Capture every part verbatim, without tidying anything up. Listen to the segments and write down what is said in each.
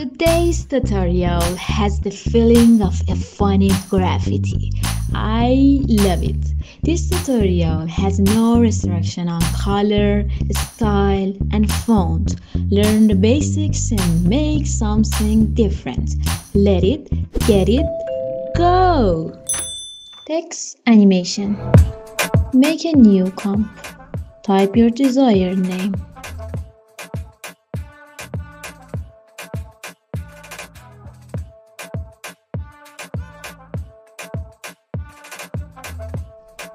Today's tutorial has the feeling of a funny gravity. I love it. This tutorial has no restriction on color, style, and font. Learn the basics and make something different. Let it, get it, go! Text animation. Make a new comp. Type your desired name.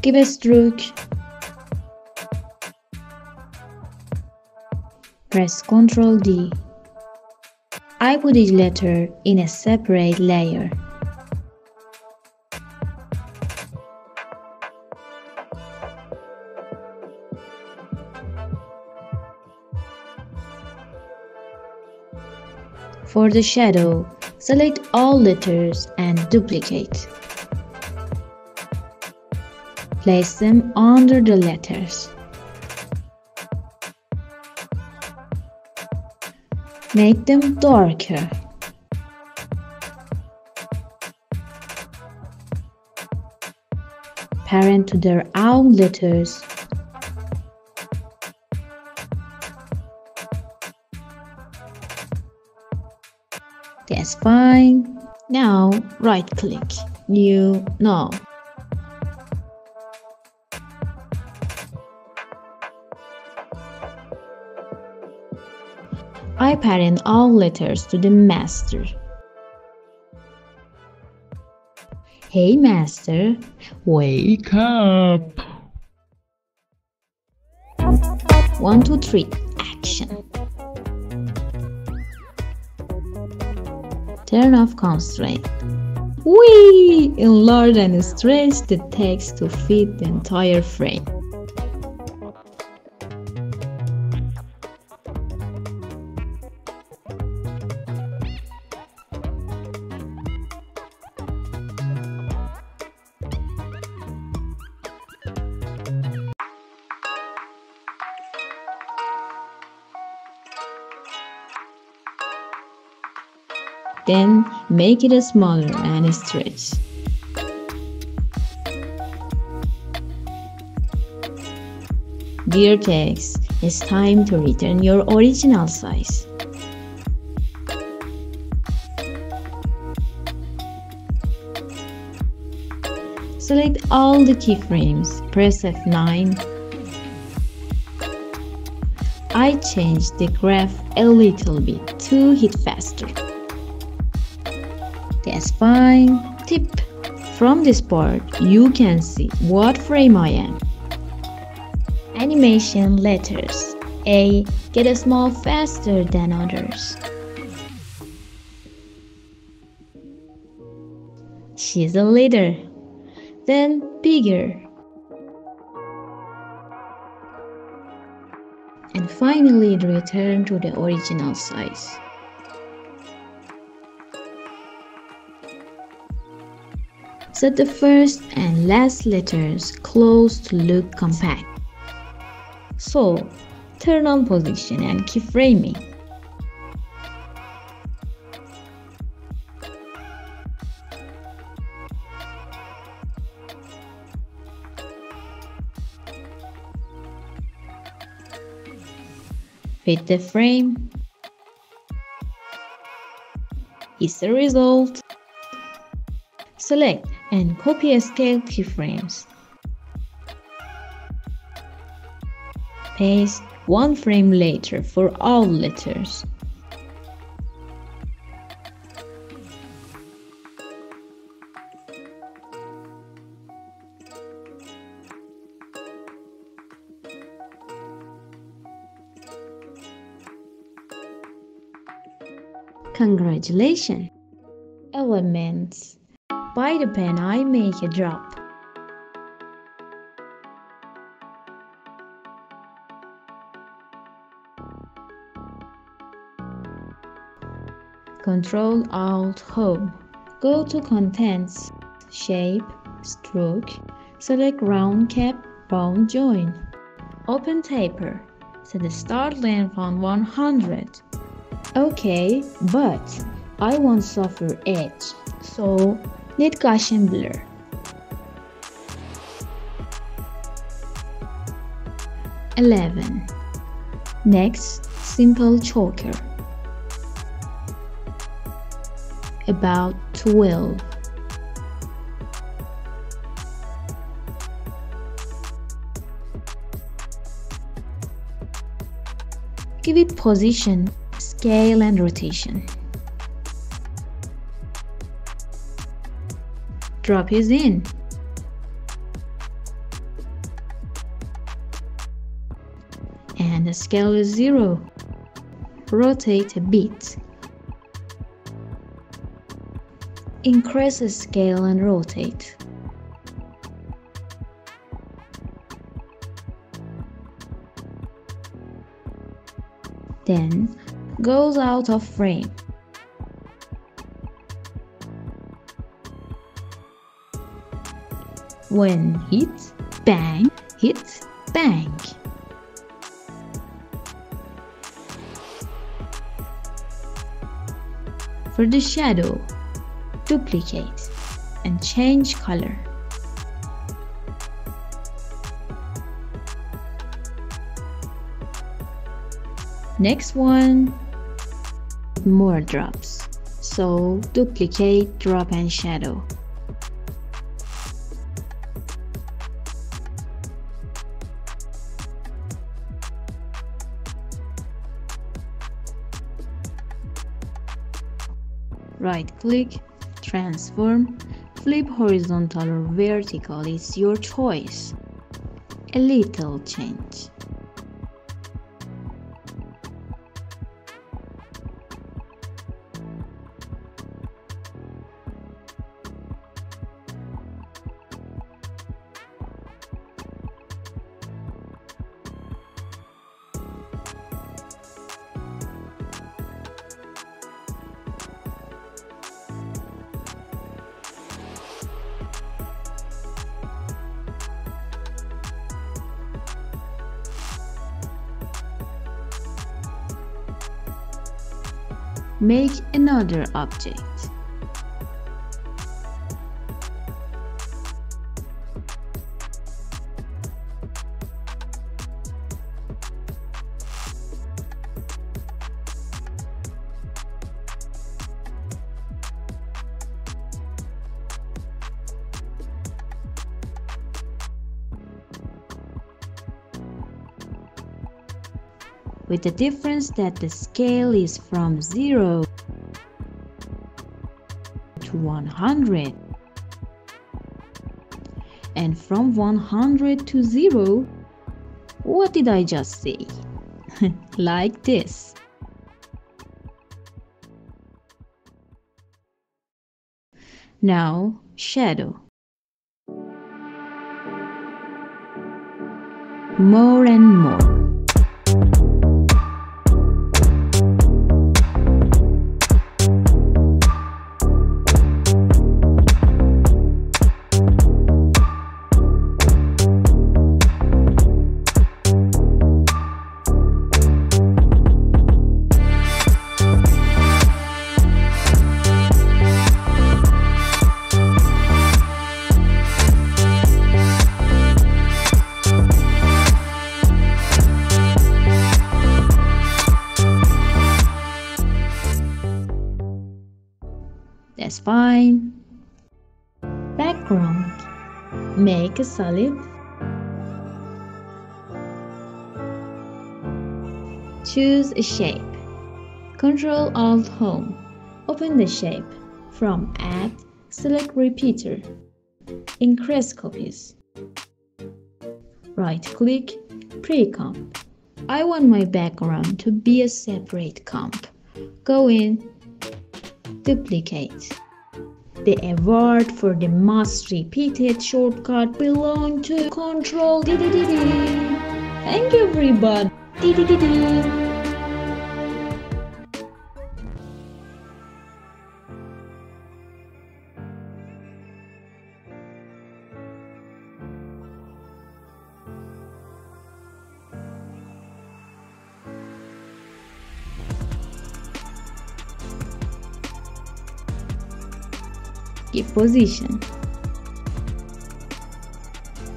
Give a stroke. Press control D. I put each letter in a separate layer. For the shadow, select all letters and duplicate. Place them under the letters. Make them darker. Parent to their own letters. That's fine. Now right click. New now. I parent all letters to the master. Hey master, wake up! One, two, three, action! Turn off constraint. Whee! Enlarge and stretch the text to fit the entire frame. Then make it smaller and stretch. Dear text, it's time to return your original size. Select all the keyframes, press F nine. I changed the graph a little bit to hit faster. That's fine. Tip: from this part, you can see what frame I am. Animation letters. A. Get small faster than others. She's a leader. Then bigger. And finally, return to the original size. Set the first and last letters close to look compact. So, turn on position and keyframing. Fit the frame. Is the result. Select and copy scale keyframes. Paste one frame later for all letters. Congratulations! Elements. By the pen, I make a drop. Control Alt Home. Go to Contents, Shape, Stroke. Select Round Cap, Round Join. Open Taper. Set the start length on one hundred. Okay, but I won't suffer it, so need Gaussian blur. eleven. Next, simple choker. About twelve. Give it position, scale and rotation. Drop it in. And the scale is zero. Rotate a bit. Increase the scale and rotate. Then goes out of frame. When hit, bang, hit, bang. For the shadow, duplicate and change color. Next one, more drops, so duplicate, drop and shadow. Right click, transform, flip horizontal or vertical, it's your choice. A little change. Make another object. With the difference that the scale is from zero to one hundred and from one hundred to zero, what did I just say? Like this. Now shadow. More and more. That's fine. Background. Make a solid. Choose a shape. Control Alt Home. Open the shape. From Add, select Repeater. Increase copies. Right click, Pre-Comp. I want my background to be a separate comp. Go in. Duplicate. The award for the most repeated shortcut belongs to Control D D D D. Thank you, everybody. D D D D. Keep position.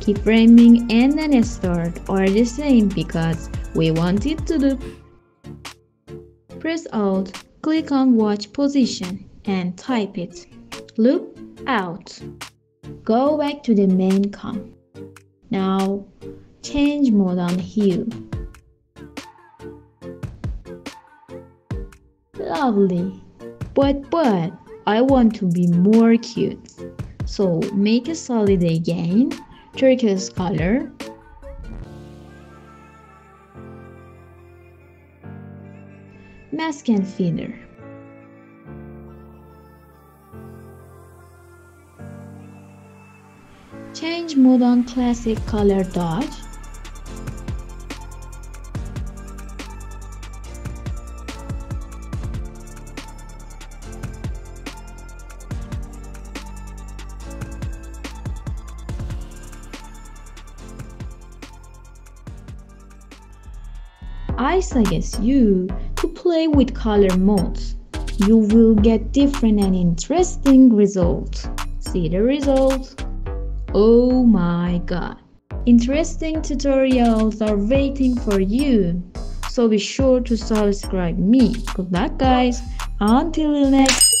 Keep framing and then start are the same because we want it to do. Press Alt, click on watch position and type it. Loop out. Go back to the main com. Now change mode on hue. Lovely. But but I want to be more cute. So make a solid again. Turquoise color. Mask and feather. Change mode on classic color dodge. I suggest you to play with color modes. You will get different and interesting results. See the results? Oh my god! Interesting tutorials are waiting for you. So be sure to subscribe me. Good luck guys. Until the next